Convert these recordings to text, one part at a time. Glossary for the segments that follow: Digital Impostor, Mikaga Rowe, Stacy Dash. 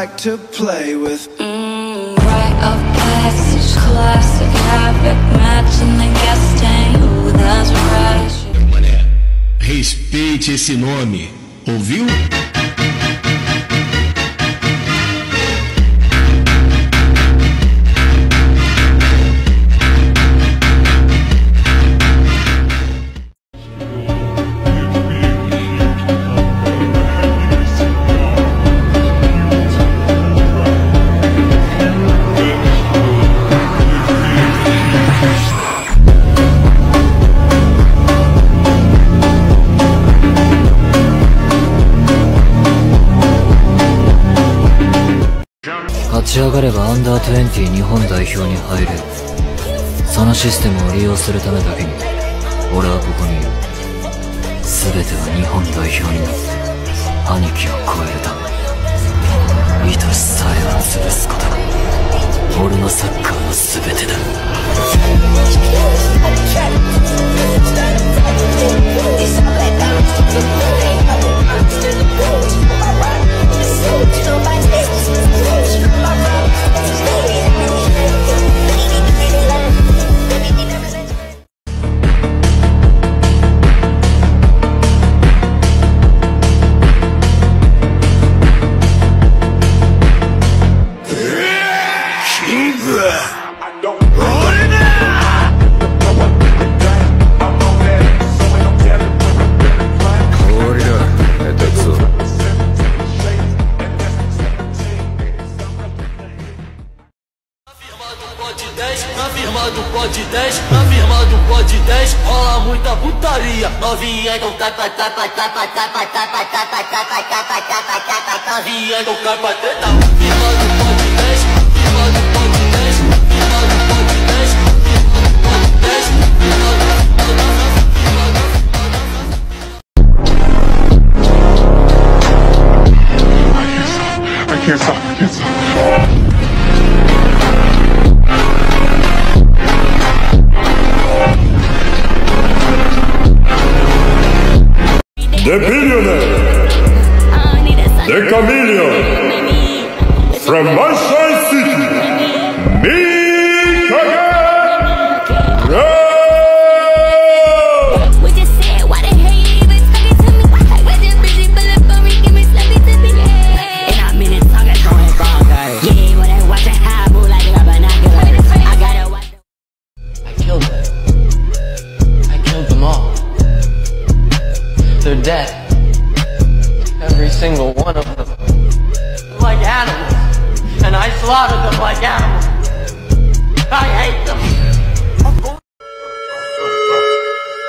like to play with. Rite of passage, classic habit, matching the gas tank. Ooh, that's right. Mané, respeite esse nome, ouviu?勝ち上がればUnder-20日本代表に入る。そのシステムを利用するためだけに俺はここにいる。全ては日本代表に兄貴を超えるため。愛しさえを潰すことが俺のサッカーの全てだ。Afirmando pode 10, rola muita putaria. Novinha com capa, capa, capa, capa, capa, capa, capa, capa, capa, capa. Novinha com capa, treta. Afirmando pode 10, afirmando pode 10, afirmando pode 10, afirmando pode 10, afirmando pode 10. I can't stop. The billionaire, the chameleon, from Masai City, Mikaga Rowe! We just said, why the hell you even talking to me? Why this bitch pull up on me, give me sloppy to me? And I'm in it talking, going wrong, guys. Yeah, when I watch it, how I move like a binoculars. I gotta watch it. I killed them all. They're dead. Every single one of them. Like animals. And I slaughtered them like animals. I hate them.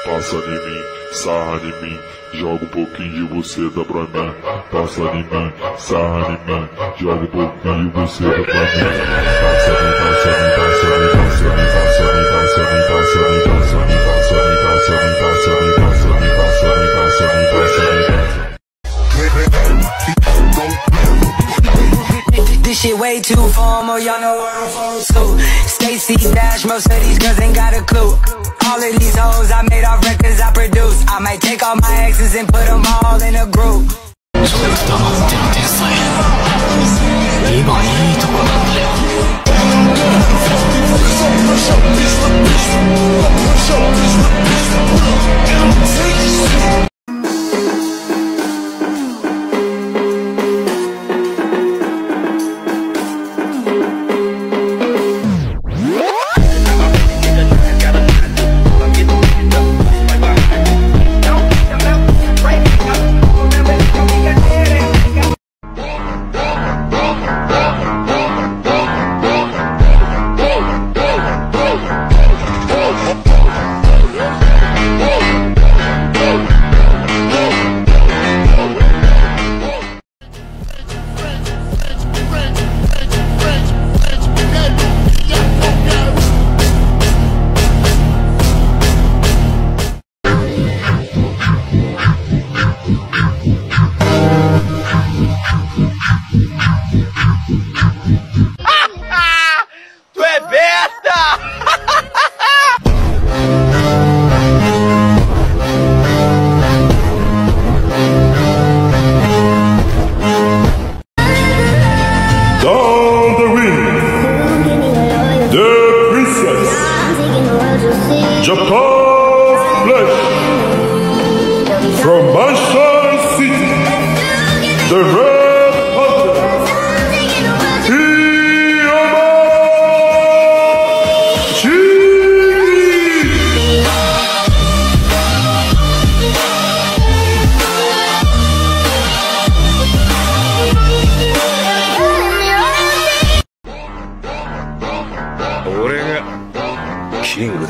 Passa de mim, sarra de mim, joga pouquinho de buceta pra mim. Passa de mim, sarra de mim, joga pouquinho de buceta pra mim. This shit way too formal, y'all know what I'm supposed to. Stacy Dash, most of these girls ain't got a clue. All of these hoes I made off records I produce. I might take all my exes and put them all in a group. The red hunter. King.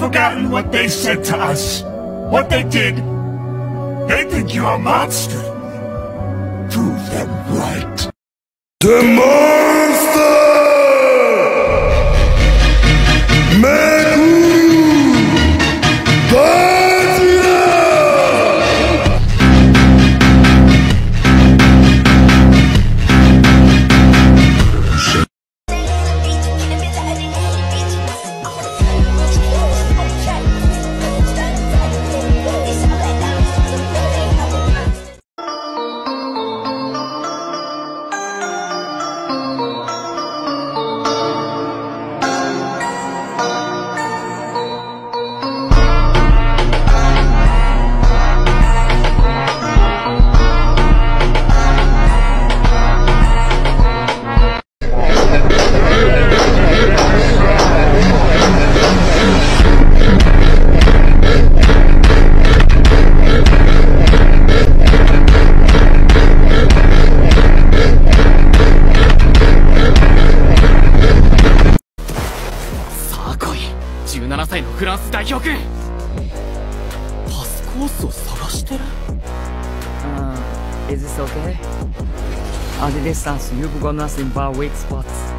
Forgotten what they said to us, what they did. They think you're a monster. Prove them right. The monster! Is this okay? At a distance, you've got nothing but weak spots.